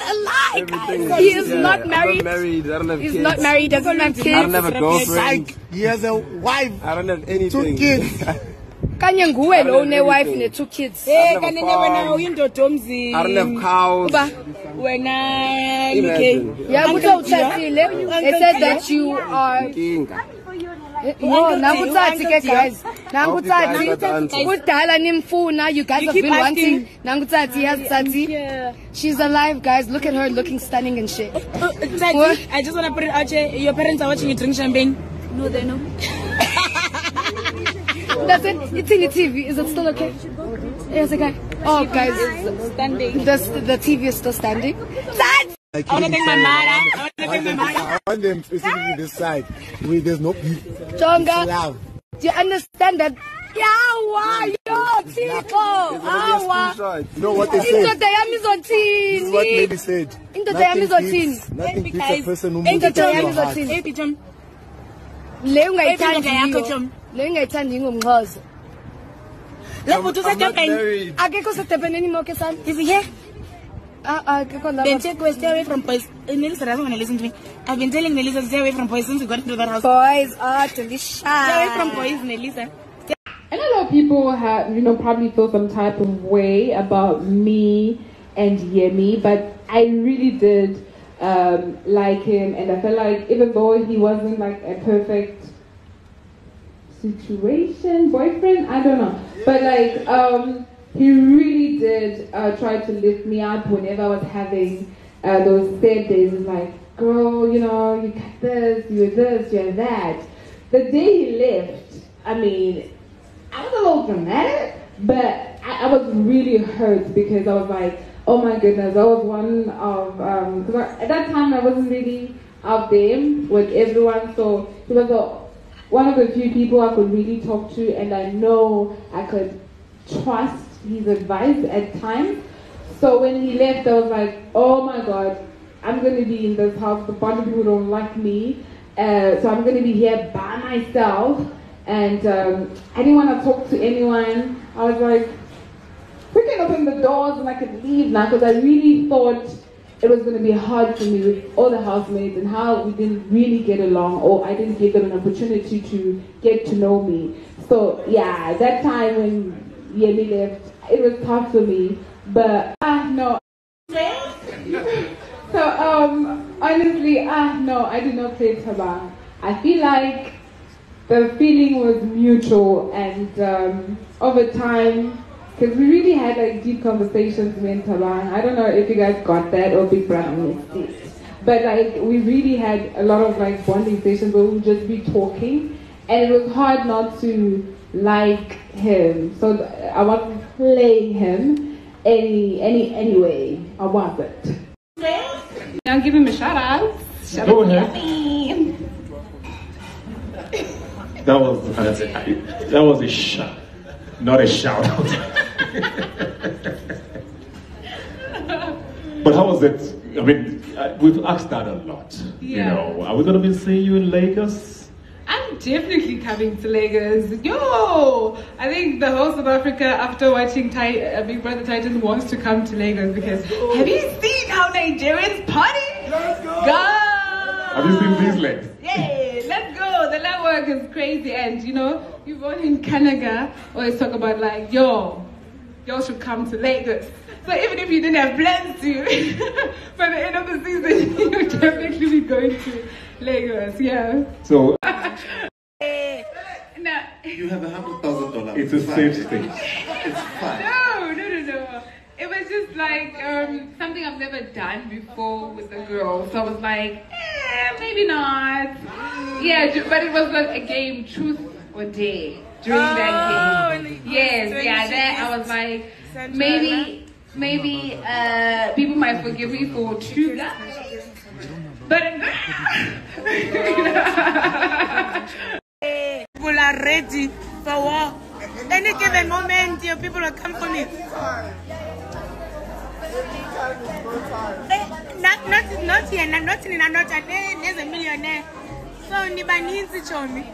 not alike. He is not married. He's not married. Doesn't have kids. I don't have a girlfriend. He has a wife. I don't have anything. Two kids. Kanye nguwe lo une wife and two kids. Hey, kanye wena uindo domzi. I don't have cows. Wena like. Yeah, but they said that you are. No, guys. You guys have been wanting. She's alive, guys. Look at her, looking stunning and shit. I just want to put it out here. Your parents are watching you drink champagne. No, they're not. That's it. It's in the TV. Is it still okay? Yes, okay. Oh, guys, standing. The TV is still standing. I want to take my mother. I want them specifically this side. Wait, there's no beef. Chonga, do you understand that? Yawa, yo, people. Yawa. No, what they said. Into the yam is on tin. This is what lady said. Into the yam is on tin. Nothing beats a person who moves into your heart. Hey, Pichum. Leunga itandi yo. Leunga itandi ngomgozo. Lepo tu sa tepeni. Ake ko sa tepeni ni mo kesan. Is he here? Then check where stay away from boys. Nelisa doesn't want to listen to me. I've been telling Nelisa to stay away from boys since we got into that house. Boys are to be shy. Stay away from boys, Nelisa. And a lot of people have, you know, probably feel some type of way about me and Yemi, but I really did like him, and I felt like even though he wasn't like a perfect situation, boyfriend, I don't know, but like, he really did try to lift me up whenever I was having those sad days. It was like, girl, you know, you got this, you're that. The day he left, I mean, I was a little dramatic, but I was really hurt because I was like, oh my goodness, that was one of, at that time I wasn't really out there with everyone, so he was one of the few people I could really talk to, and I know I could trust his advice at times. So when he left, I was like, oh my god, I'm going to be in this house, the bunch of people don't like me, so I'm going to be here by myself, and I didn't want to talk to anyone. I was like, we can open the doors and I could leave now, because I really thought it was going to be hard for me with all the housemates and how we didn't really get along, or I didn't give them an opportunity to get to know me. So yeah, that time when Yemi left, it was tough for me, but no. So honestly, no, I did not play Taba. I feel like the feeling was mutual, and over time, because we really had like deep conversations with Talan. I don't know if you guys got that or Big Brother missed it, but like we really had a lot of like bonding sessions where we would just be talking, and it was hard not to like him. So I wasn't playing him any way. I wasn't. Now give him a shout out. Shout out to me. That was a shot, not a shout out. But how was it? I mean, we've asked that a lot. Yeah. You know, are we gonna be seeing you in Lagos? I'm definitely coming to Lagos. Yo, I think the whole South Africa, after watching Big Brother Titans, wants to come to Lagos, because have you seen how Nigerians party? Let's go. Have you seen these legs? Yay! Let's go. The lab work is crazy, and you know, Yvonne in Canada always talk about like, yo, y'all should come to Lagos. So even if you didn't have plans to, by the end of the season, you'll definitely be going to Lagos, yeah. So, no. You have $100,000. It's a safe space. It's fun. No. It was just like something I've never done before with a girl. So I was like, maybe not. Yeah, but it was like a game, truth or dare. During that game, yes, I was like, maybe people might forgive me for true love, but people are ready for war. Any given moment, your people will come for me. Not here, not there's a millionaire. So Nibani needs to show me.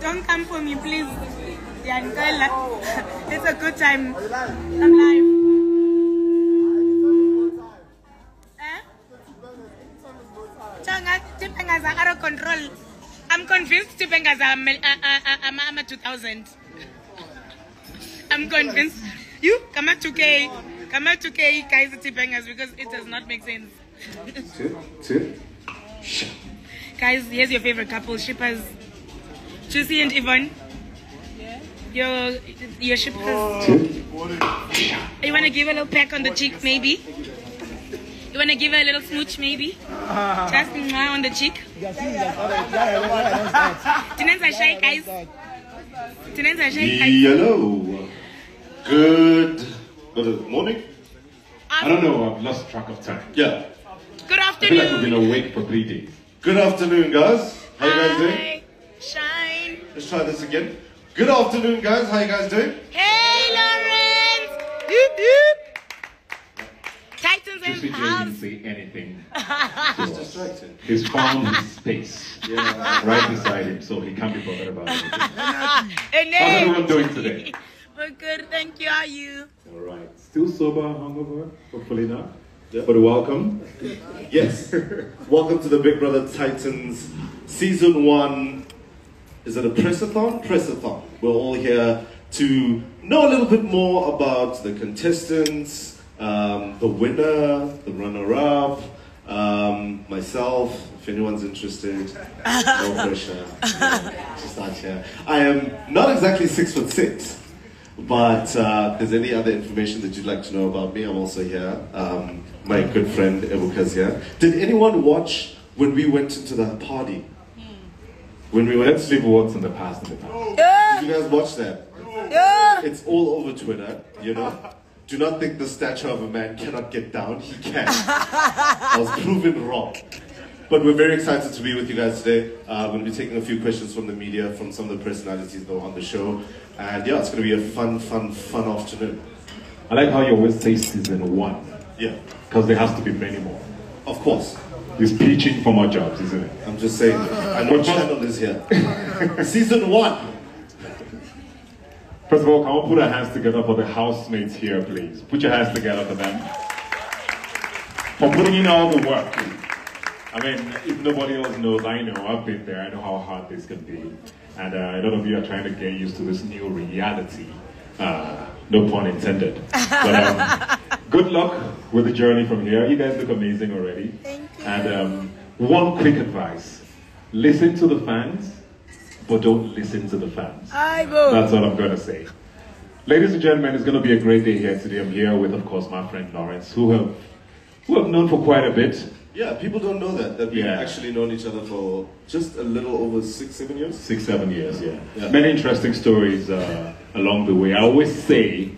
Don't come for me, please. It's a good time. I'm live. control. I'm convinced to Bengaza I'm a 2000. I'm convinced. You come at 2K. Come at 2K guys to Bengaza because it does not make sense. Guys, here's your favorite couple, shippers. Juicy and Yvonne. Yeah. Your shippers. You wanna give a little peck on the cheek maybe? You wanna give her a little smooch maybe? Just on the cheek. Hello. Good morning. I don't know, I've lost track of time. Yeah. Good afternoon. I feel like we've been awake for 3 days. Good afternoon, guys. How you guys doing? Shine. Let's try this again. Good afternoon, guys. How you guys doing? Hey, Lawrence. Doop, doop. Titans and Juicy J didn't say anything. He's distracted. He's found his space. Yeah. Right beside him, so he can't be bothered about anything. How's everyone doing today? We're good, thank you. How are you? All right. Still sober, hungover, hopefully not. Yeah. But welcome. Yes. Welcome to the Big Brother Titans Season 1. Is it a press-a-thon? Press-a-thon. We're all here to know a little bit more about the contestants, the winner, the runner-up, myself, if anyone's interested, no pressure, just out here. I am not exactly 6'6", but if there's any other information that you'd like to know about me, I'm also here. My good friend Ebuka's here. Did anyone watch when we went into the party? When we went to sleep awards in the past? Did you guys watch that? Yeah. It's all over Twitter, you know? Do not think the stature of a man cannot get down. He can. I was proven wrong. But we're very excited to be with you guys today. I'm going to be taking a few questions from the media, from some of the personalities that were on the show. And yeah, it's going to be a fun afternoon. I like how you always say Season 1. Yeah. Because there has to be many more. Of course. It's preaching for more jobs, isn't it? I'm just saying. I know channel is here. Season 1. First of all, can we put our hands together for the housemates here, please? Put your hands together for them. For putting in all the work. I mean, if nobody else knows, I know. I've been there. I know how hard this can be. And a lot of you are trying to get used to this new reality. No pun intended. But good luck with the journey from here. You guys look amazing already. Thank you. And one quick advice. Listen to the fans. But don't listen to the fans. I will. That's what I'm going to say. Ladies and gentlemen, it's going to be a great day here today. I'm here with, of course, my friend Lawrence, who have known for quite a bit. Yeah, people don't know that we've actually known each other for just a little over 6-7 years. 6-7 years, yeah. Many interesting stories along the way. I always say,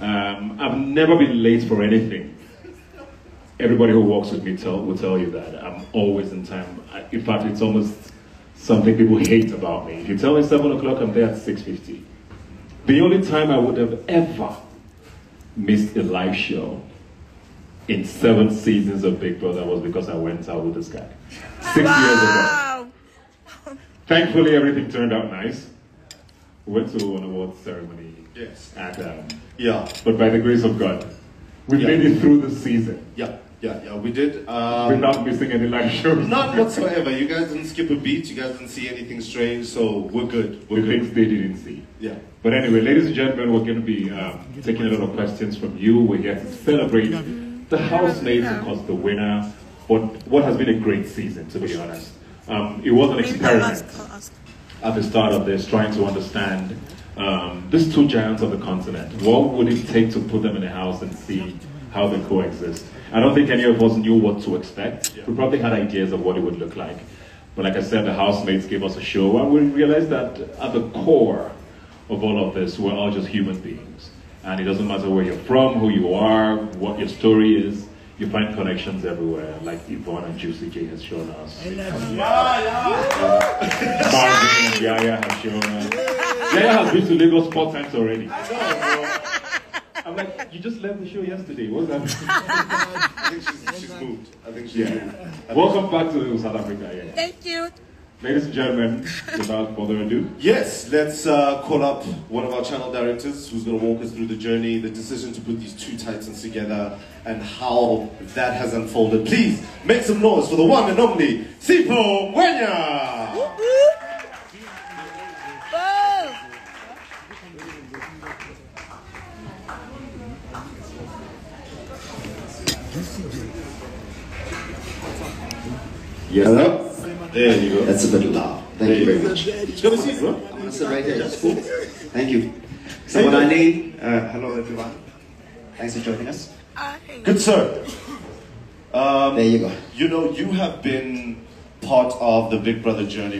I've never been late for anything. Everybody who walks with me will tell you that. I'm always in time. In fact, it's almost something people hate about me. If you tell me 7 o'clock, I'm there at 6:50. The only time I would have ever missed a live show in 7 seasons of Big Brother was because I went out with this guy. 6 years ago. Thankfully, everything turned out nice. We went to an awards ceremony. Yes. But by the grace of God, we made it through the season. Yeah. Yeah, we did. We're not missing any live shows. Not whatsoever. You guys didn't skip a beat. You guys didn't see anything strange, so we're good. We're good. Things they didn't see. Yeah. But anyway, ladies and gentlemen, we're going to be taking a lot of questions from you. We're here to celebrate the housemates, of course, the winner. What has been a great season, to be honest. It was an experiment at the start of this, trying to understand these two giants of the continent. What would it take to put them in a house and see how they coexist? I don't think any of us knew what to expect. Yeah. We probably had ideas of what it would look like. But like I said, the housemates gave us a show, and we realized that at the core of all of this, we're all just human beings. And it doesn't matter where you're from, who you are, what your story is, you find connections everywhere, like Yvonne and Juicy J has shown us. And Yaya has shown us. Yaya has been to Lagos 4 times already. I'm like, you just left the show yesterday. What's that? I think she's moved. Welcome back to South Africa. Yeah. Thank you. Ladies and gentlemen, without further ado, yes, let's call up one of our channel directors who's going to walk us through the journey, the decision to put these two titans together, and how that has unfolded. Please make some noise for the one and only Sipho Mwenya! Yes. Hello? There you go. That's a bit loud. Thank you very much. I'm going to sit right here. That's cool. Thank you. So what I need... hello, everyone. Thanks for joining us. Good sir. There you go. You know, you have been part of the Big Brother journey.